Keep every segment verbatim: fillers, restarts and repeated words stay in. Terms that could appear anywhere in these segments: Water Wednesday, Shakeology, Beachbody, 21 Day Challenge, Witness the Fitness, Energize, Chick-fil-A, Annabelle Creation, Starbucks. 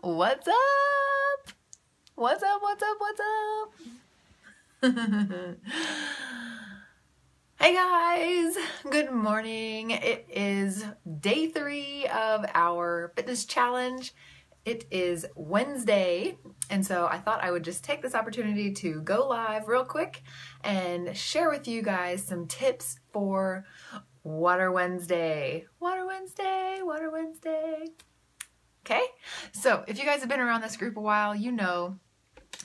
What's up? What's up? What's up? What's up? Hey guys, good morning. It is day three of our fitness challenge. It is Wednesday, and so I thought I would just take this opportunity to go live real quick and share with you guys some tips for Water Wednesday. Water Wednesday, Water Wednesday. Okay, so if you guys have been around this group a while, you know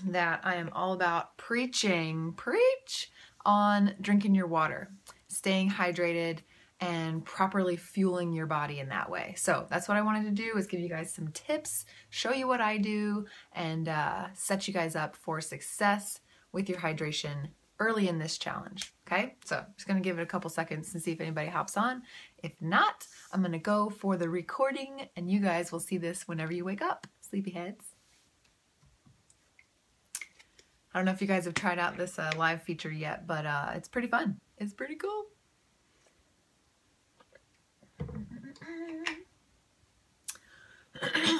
that I am all about preaching, preach on drinking your water, staying hydrated, and properly fueling your body in that way. So that's what I wanted to do, is give you guys some tips, show you what I do, and uh, set you guys up for success with your hydration early in this challenge. Okay, so I'm just gonna give it a couple seconds and see if anybody hops on. If not, I'm gonna go for the recording and you guys will see this whenever you wake up, sleepyheads. I don't know if you guys have tried out this uh, live feature yet, but uh, it's pretty fun. It's pretty cool.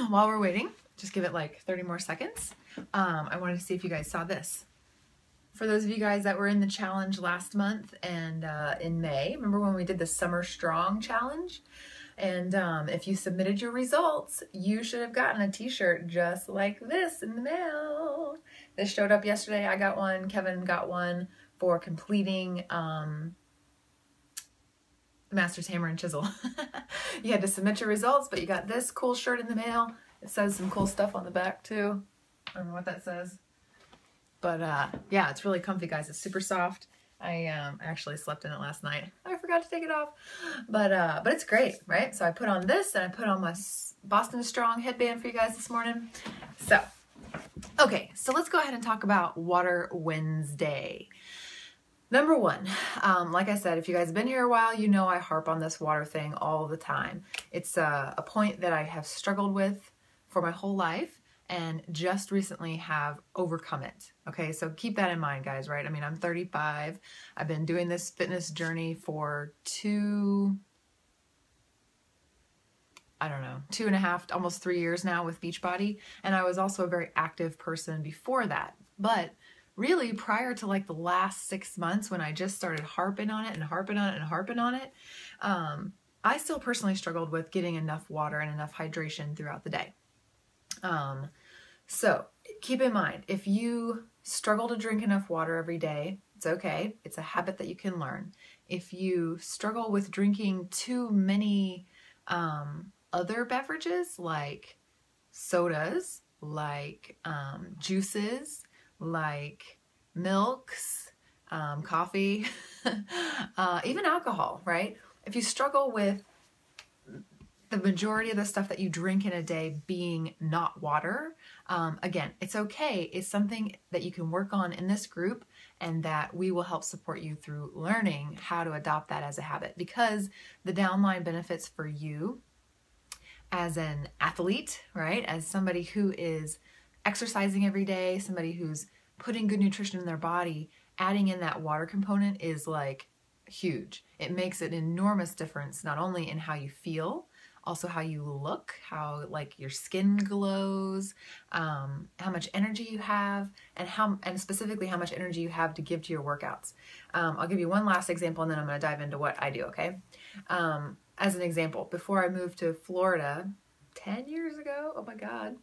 While we're waiting, just give it like thirty more seconds. Um, I wanted to see if you guys saw this. For those of you guys that were in the challenge last month and uh, in May, remember when we did the Summer Strong Challenge? And um, if you submitted your results, you should have gotten a t-shirt just like this in the mail. This showed up yesterday. I got one. Kevin got one for completing um, Master's Hammer and Chisel. You had to submit your results, but you got this cool shirt in the mail. It says some cool stuff on the back too. I don't know what that says. But uh, yeah, it's really comfy, guys. It's super soft. I um, actually slept in it last night. I forgot to take it off. But uh, but it's great, right? So I put on this and I put on my Boston Strong headband for you guys this morning. So, okay. So let's go ahead and talk about Water Wednesday. Number one, um, like I said, if you guys have been here a while, you know I harp on this water thing all the time. It's uh, a point that I have struggled with for my whole life, and just recently have overcome it. Okay, so keep that in mind, guys, right? I mean, I'm thirty-five. I've been doing this fitness journey for two, I don't know, two and a half, almost three years now with Beachbody. And I was also a very active person before that. But really, prior to like the last six months when I just started harping on it and harping on it and harping on it, um, I still personally struggled with getting enough water and enough hydration throughout the day. Um, so keep in mind, if you struggle to drink enough water every day, it's okay. It's a habit that you can learn. If you struggle with drinking too many, um, other beverages like sodas, like, um, juices, like milks, um, coffee, uh, even alcohol, right? If you struggle with the majority of the stuff that you drink in a day being not water, um, again, it's okay. It's something that you can work on in this group, and that we will help support you through learning how to adopt that as a habit, because the downline benefits for you as an athlete, right? As somebody who is exercising every day, somebody who's putting good nutrition in their body, adding in that water component is like huge. It makes an enormous difference, not only in how you feel, also how you look, how like your skin glows, um, how much energy you have, and how, and specifically how much energy you have to give to your workouts. Um, I'll give you one last example and then I'm gonna dive into what I do, okay? Um, as an example, before I moved to Florida ten years ago, oh my God,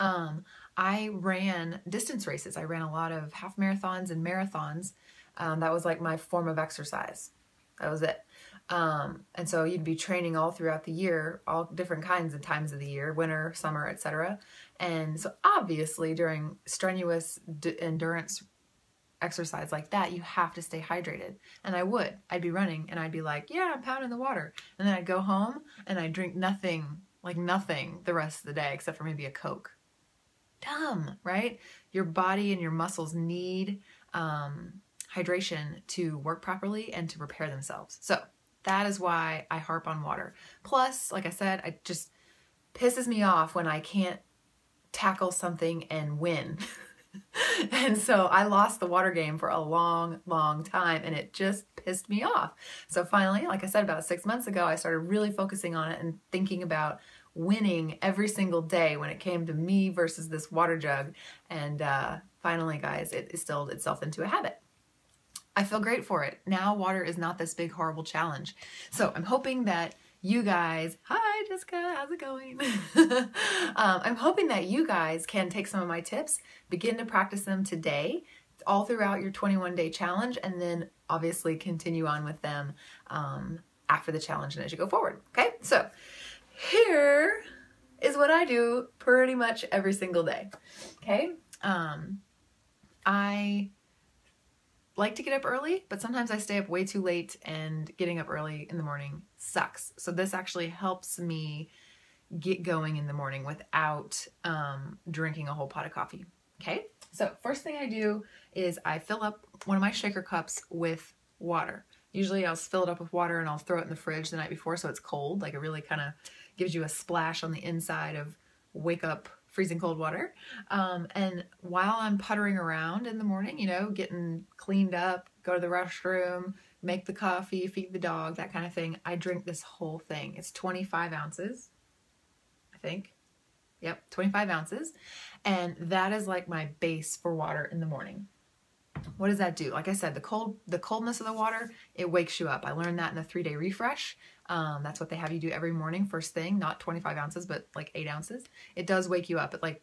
um, I ran distance races. I ran a lot of half marathons and marathons. Um, that was like my form of exercise. That was it. Um, and so you'd be training all throughout the year, all different kinds of times of the year, winter, summer, et cetera. And so obviously during strenuous d endurance exercise like that, you have to stay hydrated. And I would, I'd be running and I'd be like, yeah, I'm pounding the water. And then I'd go home and I'd drink nothing, like nothing the rest of the day, except for maybe a Coke. Dumb, right? Your body and your muscles need, um, hydration to work properly and to repair themselves. So that is why I harp on water. Plus, like I said, it just pisses me off when I can't tackle something and win. And so I lost the water game for a long, long time, and it just pissed me off. So finally, like I said, about six months ago, I started really focusing on it and thinking about winning every single day when it came to me versus this water jug. And uh, finally, guys, it instilled itself into a habit. I feel great for it. Now water is not this big, horrible challenge. So I'm hoping that you guys, hi Jessica, how's it going? um, I'm hoping that you guys can take some of my tips, begin to practice them today, all throughout your twenty-one day challenge, and then obviously continue on with them um, after the challenge and as you go forward, okay? So here is what I do pretty much every single day, okay? Um, I like to get up early, but sometimes I stay up way too late, and getting up early in the morning sucks. So this actually helps me get going in the morning without um, drinking a whole pot of coffee, okay? So first thing I do is I fill up one of my shaker cups with water. Usually I'll fill it up with water and I'll throw it in the fridge the night before so it's cold, like it really kind of gives you a splash on the inside of wake up freezing cold water. Um, and while I'm puttering around in the morning, you know, getting cleaned up, go to the restroom, make the coffee, feed the dog, that kind of thing, I drink this whole thing. It's twenty-five ounces, I think. Yep, twenty-five ounces. And that is like my base for water in the morning. What does that do? Like I said, the cold, the coldness of the water, it wakes you up. I learned that in the three-day refresh. Um, that's what they have you do every morning, first thing, not twenty-five ounces, but like eight ounces. It does wake you up. It like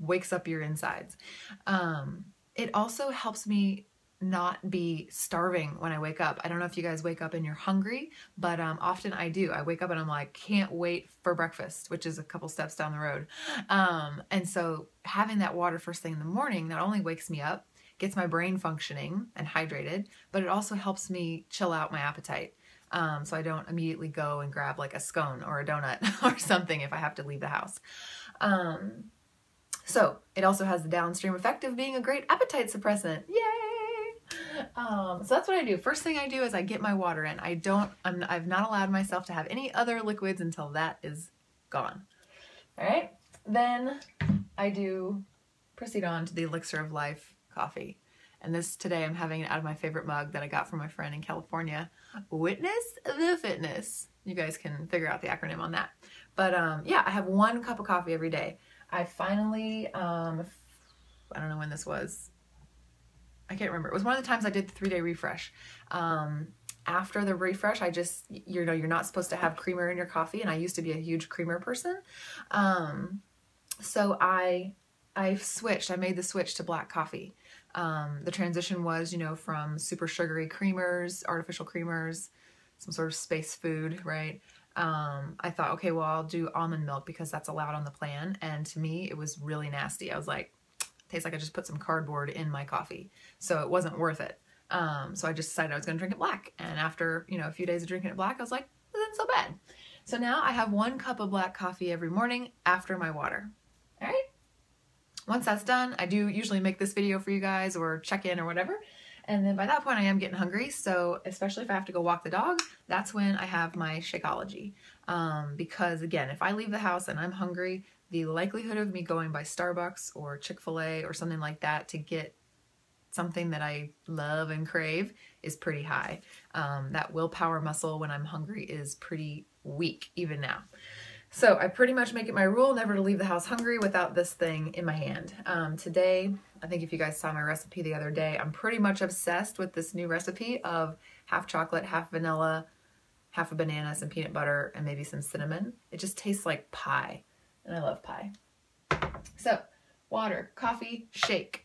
wakes up your insides. Um, it also helps me not be starving when I wake up. I don't know if you guys wake up and you're hungry, but um, often I do. I wake up and I'm like, can't wait for breakfast, which is a couple steps down the road. Um, and so having that water first thing in the morning not only wakes me up, gets my brain functioning and hydrated, but it also helps me chill out my appetite. Um, so I don't immediately go and grab like a scone or a donut or something if I have to leave the house. Um, so it also has the downstream effect of being a great appetite suppressant. Yay! Um, so that's what I do. First thing I do is I get my water in. I don't, I'm, I've not allowed myself to have any other liquids until that is gone. All right. Then I do proceed on to the elixir of life coffee. And this today I'm having it out of my favorite mug that I got from my friend in California, Witness the Fitness. You guys can figure out the acronym on that. But um, yeah, I have one cup of coffee every day. I finally, um, I don't know when this was. I can't remember. It was one of the times I did the three-day refresh. Um, after the refresh, I just, you know, you're not supposed to have creamer in your coffee. And I used to be a huge creamer person. Um, so I, I switched, I made the switch to black coffee. Um, the transition was, you know, from super sugary creamers, artificial creamers, some sort of space food, right? Um, I thought, okay, well, I'll do almond milk because that's allowed on the plan. And to me, it was really nasty. I was like, tastes like I just put some cardboard in my coffee. So it wasn't worth it. Um, so I just decided I was going to drink it black. And after, you know, a few days of drinking it black, I was like, this isn't so bad. So now I have one cup of black coffee every morning after my water. All right. Once that's done, I do usually make this video for you guys or check in or whatever. And then by that point I am getting hungry. So especially if I have to go walk the dog, that's when I have my Shakeology. Um, because again, if I leave the house and I'm hungry, the likelihood of me going by Starbucks or Chick-fil-A or something like that to get something that I love and crave is pretty high. Um, that willpower muscle when I'm hungry is pretty weak even now. So I pretty much make it my rule never to leave the house hungry without this thing in my hand. Um, today, I think if you guys saw my recipe the other day, I'm pretty much obsessed with this new recipe of half chocolate, half vanilla, half a banana, some peanut butter, and maybe some cinnamon. It just tastes like pie, and I love pie. So water, coffee, shake.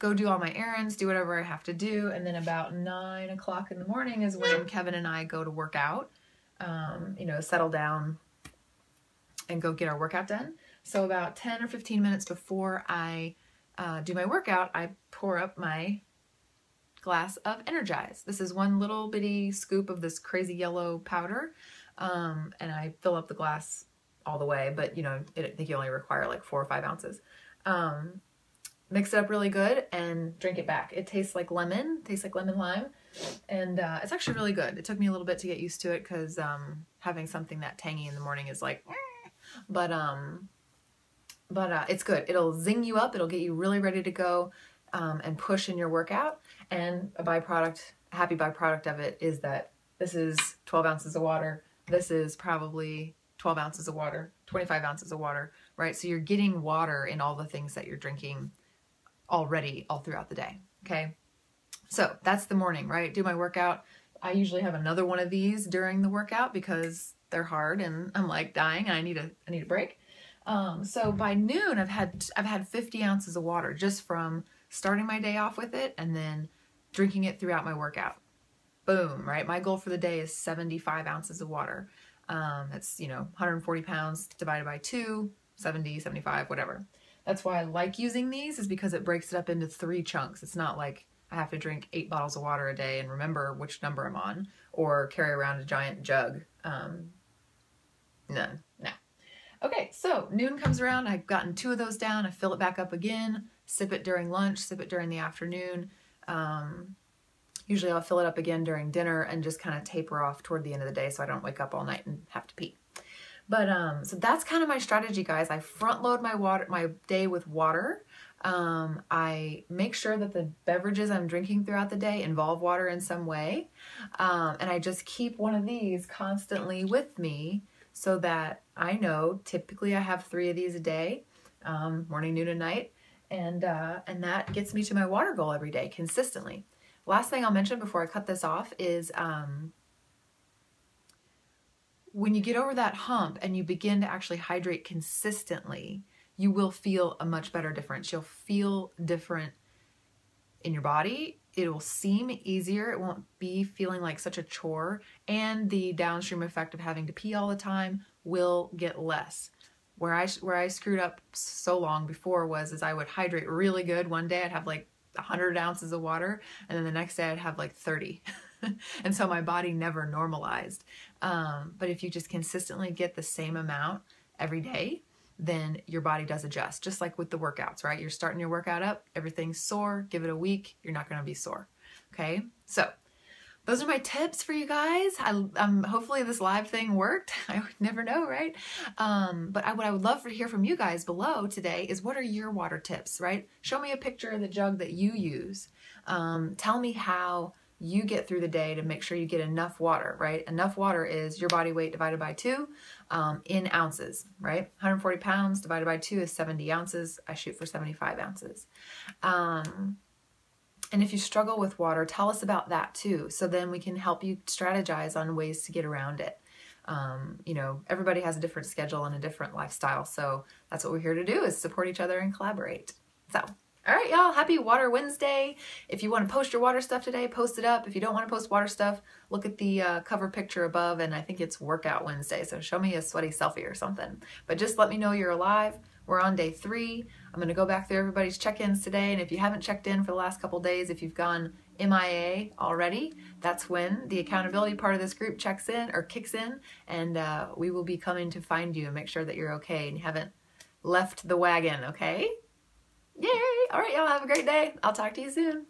Go do all my errands, do whatever I have to do, and then about nine o'clock in the morning is when Kevin and I go to work out, um, you know, settle down, and go get our workout done. So about ten or fifteen minutes before I uh, do my workout, I pour up my glass of Energize. This is one little bitty scoop of this crazy yellow powder, um, and I fill up the glass all the way, but you know, it, I think you only require like four or five ounces. Um, mix it up really good and drink it back. It tastes like lemon, tastes like lemon lime, and uh, it's actually really good. It took me a little bit to get used to it because um, having something that tangy in the morning is like, but um But uh, it's good. It'll zing you up. It'll get you really ready to go um, and push in your workout. And a byproduct, a happy byproduct of it is that this is twelve ounces of water. This is probably twelve ounces of water, twenty-five ounces of water, right? So you're getting water in all the things that you're drinking already all throughout the day, okay? So that's the morning, right? Do my workout. I usually have another one of these during the workout because they're hard and I'm like dying and I need a, I need a break. Um, so by noon, I've had, I've had fifty ounces of water just from starting my day off with it and then drinking it throughout my workout. Boom, right? My goal for the day is seventy-five ounces of water. Um, that's, you know, one hundred forty pounds divided by two, seventy, seventy-five, whatever. That's why I like using these, is because it breaks it up into three chunks. It's not like I have to drink eight bottles of water a day and remember which number I'm on or carry around a giant jug. Um, no, no. Okay, so noon comes around, I've gotten two of those down, I fill it back up again, sip it during lunch, sip it during the afternoon. Um, usually I'll fill it up again during dinner and just kind of taper off toward the end of the day so I don't wake up all night and have to pee. But um, so that's kind of my strategy, guys. I front load my water, my day with water. Um, I make sure that the beverages I'm drinking throughout the day involve water in some way. Um, and I just keep one of these constantly with me, so that I know typically I have three of these a day, um, morning, noon, and night, and uh, and that gets me to my water goal every day consistently. Last thing I'll mention before I cut this off is um, when you get over that hump and you begin to actually hydrate consistently, you will feel a much better difference. You'll feel different in your body. It will seem easier. It won't be feeling like such a chore, and the downstream effect of having to pee all the time will get less. Where I where I screwed up so long before was is I would hydrate really good. One day I'd have like one hundred ounces of water, and then the next day I'd have like thirty. And so my body never normalized. Um, but if you just consistently get the same amount every day, then your body does adjust, just like with the workouts, right? You're starting your workout up, everything's sore, give it a week, you're not gonna be sore, okay? So those are my tips for you guys. I, um, hopefully this live thing worked. I would never know, right? Um, but I, what I would love to hear from you guys below today is, what are your water tips, right? Show me a picture of the jug that you use. Um, tell me how you get through the day to make sure you get enough water, right? Enough water is your body weight divided by two um, in ounces, right? one hundred forty pounds divided by two is seventy ounces. I shoot for seventy-five ounces. Um, and if you struggle with water, tell us about that too. So then we can help you strategize on ways to get around it. Um, you know, everybody has a different schedule and a different lifestyle. So that's what we're here to do, is support each other and collaborate. So. All right, y'all, happy Water Wednesday. If you wanna post your water stuff today, post it up. If you don't wanna post water stuff, look at the uh, cover picture above, and I think it's Workout Wednesday, so show me a sweaty selfie or something. But just let me know you're alive. We're on day three. I'm gonna go back through everybody's check-ins today, and if you haven't checked in for the last couple days, if you've gone M I A already, that's when the accountability part of this group checks in or kicks in, and uh, we will be coming to find you and make sure that you're okay and you haven't left the wagon, okay? Yay! All right, y'all have a great day. I'll talk to you soon.